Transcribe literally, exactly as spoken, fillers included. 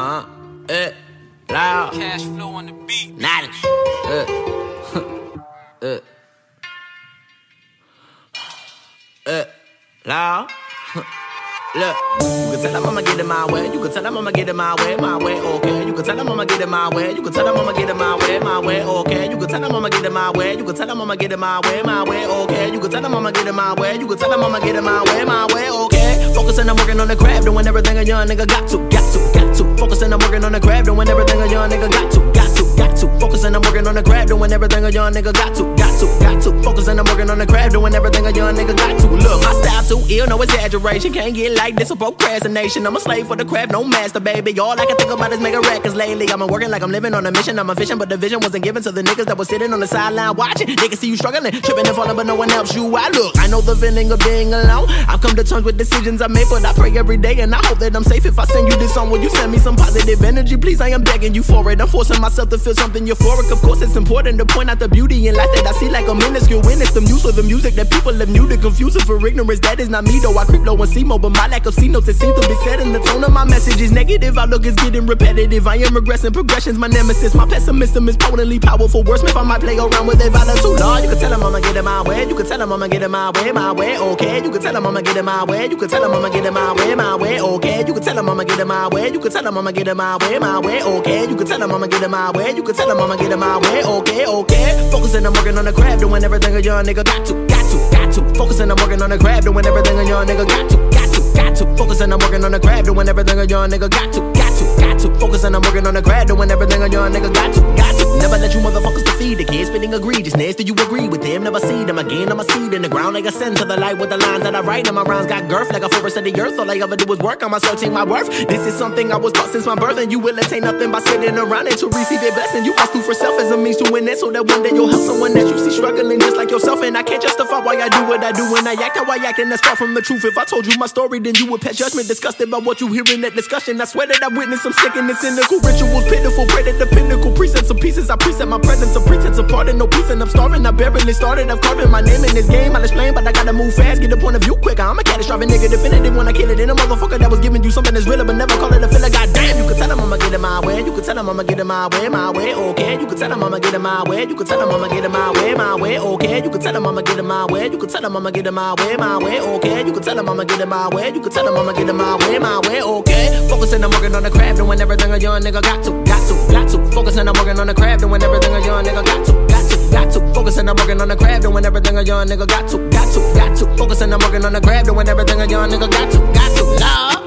Uh huh. Uh. Loud. Cash flow on the beat. Knowledge. Uh. uh. Uh. Loud. Look, you can tell I'm I'ma get it my way. You can tell I'm I'ma get it my way, my way, okay. You can tell I'm I'ma get it my way. You can tell I'm I'ma get it my way, my way, okay. You can tell I'm I'ma get it my way. You can tell I'm I'ma get it my way, my way, okay. You can tell I'm I'ma get it my way. You can tell I'm I'ma get it my way, my way, okay. Focusing on working on the crab, doing everything a young nigga got to, got to, got to. Focusing on working on the crab, doing everything a young nigga got to, got to, got to. Focusing on working on the crab, doing everything a young nigga got to, got to, got to. Focusing on working on the crab, doing everything a young nigga got to. Look, my style too ill, no exaggeration, can't get like this a procrastination. I'm a slave for the craft, no master, baby. All I can think about is making records lately. I've been working like I'm living on a mission. I'm a vision, but the vision wasn't given to the niggas that was sitting on the sideline watching. Niggas see you struggling, tripping and falling, but no one helps you. I look, I know the feeling of being alone. I've come to terms with decisions I made, but I pray every day and I hope that I'm safe. If I send you this song, will you send me some positive energy, please? I am begging you for it. I'm forcing myself to feel something euphoric. Of course, it's important to point out the beauty in life that I see like a minuscule witness. The use of the music that people have new to confuse it for ignorance. That is not me, though. I creep low and see more, but my lack of C notes that seem to be set in the tone of my message is negative. Outlook is getting repetitive. I am regressing. Progression's my nemesis. My pessimism is potently powerful. Wordsmith, I might play around with a violent too long. You can tell him I'ma get it my way. You can tell him I'ma get it my way, my way, okay. You can tell him I'ma get it my way. You can tell him I'ma get it my way, my way, okay. You can tell him I'ma get it my way. You can tell him I'ma get it my way, my way, okay. You can tell him I'ma get it my way. You can tell him I'ma get it my way, okay, okay. Focusing on working on the crab, doing everything a young nigga got to, got to, got to. Focusing on working on the crab, doing everything a young nigga got to, got to, got to. Focusing on working on the crab, doing everything a young nigga got to, got to, got to. Focusing on working on the crab, doing everything a young nigga got to, got to. Never let you motherfuckers defeat the kids, spitting egregiousness. Do you agree with them? Never see them again. I'm a seed in the ground like a sin to the light with the lines that I write. And my rhymes got girth like a forest of the earth. All I ever do is work on myself, take my worth. This is something I was taught since my birth, and you will attain nothing by sitting around it. To receive your blessing, you must do for self as a means to win it, so that one day you'll help someone that you see struggling just like yourself. And I can't justify why I do what I do and I act how I act, and that's far from the truth. If I told you my story, then you would pass judgment, disgusted by what you hear in that discussion. I swear that I witnessed some sick and the cynical rituals, pitiful, pray that the pinnacle precepts of pieces. I preset my presence, a pretense of pardon, no peace, and I'm starving. I barely started, I've carving my name in this game. I'll explain, but I gotta move fast, get the point of view quicker. I'm a catastrophic nigga, definitive when I kill it. And a motherfucker that was giving you something that's realer, but never call it a filler. Goddamn, you can tell him I'ma get it my way. You can tell him I'ma get it my way, my way, okay. You can tell him I'ma get it my way. You can tell him I'ma get it my way, my way, okay. You can tell him I'ma get it my way. You can tell him I'ma get it my way, my way, okay. You can tell him I'ma get it my way. You can tell him I'ma get it my way, my way, okay. Focusing, I'm working on the craft, doing everything a young nigga got to, got to, got to. Focusing, I'm working on the craft, doing everything a young nigga got to, got to, got to. Focusing, I'm working on the craft, doing everything a young nigga got to, got to, got to. Focusing, I'm working on the craft, doing everything a young nigga got to, got to.